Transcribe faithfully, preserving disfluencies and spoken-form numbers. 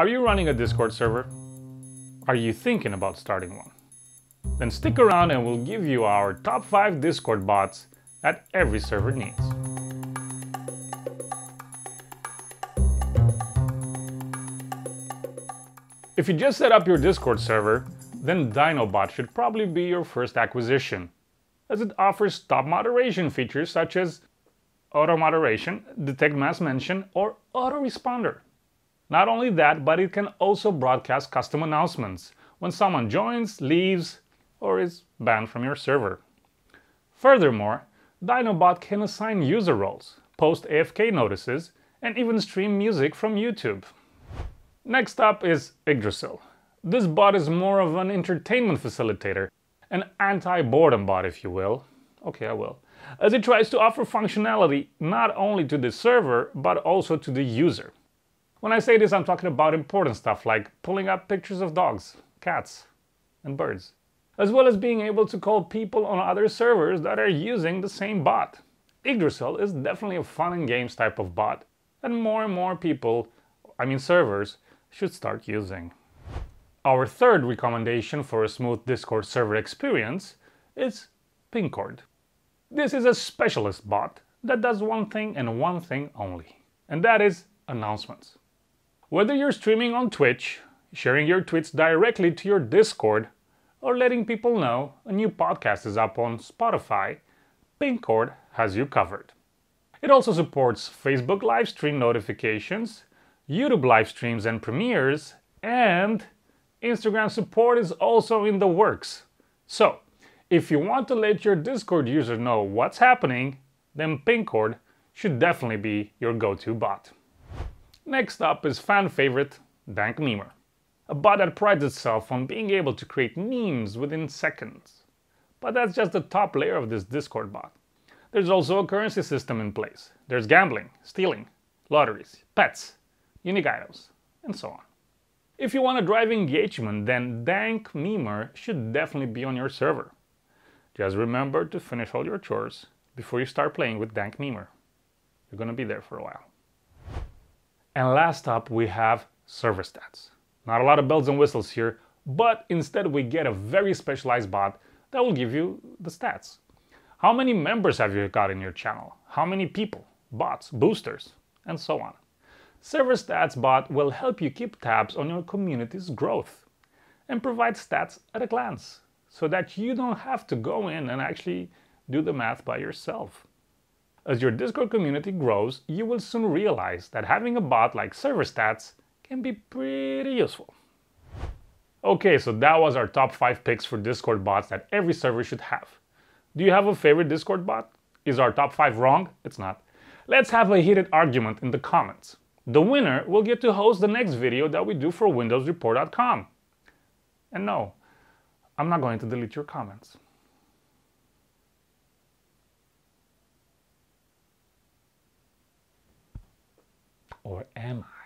Are you running a Discord server? Are you thinking about starting one? Then stick around and we'll give you our top five Discord bots that every server needs. If you just set up your Discord server, then Dyno bot should probably be your first acquisition, as it offers top moderation features such as auto moderation, detect mass mention, or autoresponder. Not only that, but it can also broadcast custom announcements when someone joins, leaves, or is banned from your server. Furthermore, Dyno bot can assign user roles, post A F K notices, and even stream music from YouTube. Next up is Yggdrasil. This bot is more of an entertainment facilitator, an anti-boredom bot if you will. Okay, I will. As it tries to offer functionality not only to the server, but also to the user. When I say this, I'm talking about important stuff like pulling up pictures of dogs, cats, and birds, as well as being able to call people on other servers that are using the same bot. Yggdrasil is definitely a fun and games type of bot, and more and more people, I mean servers, should start using. Our third recommendation for a smooth Discord server experience is Pingcord. This is a specialist bot that does one thing and one thing only, and that is announcements. Whether you're streaming on Twitch, sharing your tweets directly to your Discord, or letting people know a new podcast is up on Spotify, Pingcord has you covered. It also supports Facebook live stream notifications, YouTube live streams and premieres, and Instagram support is also in the works. So, if you want to let your Discord user know what's happening, then Pingcord should definitely be your go-to bot. Next up is fan favorite Dank Memer, a bot that prides itself on being able to create memes within seconds. But that's just the top layer of this Discord bot. There's also a currency system in place. There's gambling, stealing, lotteries, pets, unique items, and so on. If you want to drive engagement, then Dank Memer should definitely be on your server. Just remember to finish all your chores before you start playing with Dank Memer. You're gonna be there for a while. And last up, we have Server Stats. Not a lot of bells and whistles here, but instead we get a very specialized bot that will give you the stats. How many members have you got in your channel? How many people, bots, boosters, and so on. Server Stats bot will help you keep tabs on your community's growth and provide stats at a glance so that you don't have to go in and actually do the math by yourself. As your Discord community grows, you will soon realize that having a bot like Server Stats can be pretty useful. Okay, so that was our top five picks for Discord bots that every server should have. Do you have a favorite Discord bot? Is our top five wrong? It's not. Let's have a heated argument in the comments. The winner will get to host the next video that we do for Windows Report dot com. And no, I'm not going to delete your comments. Or am I?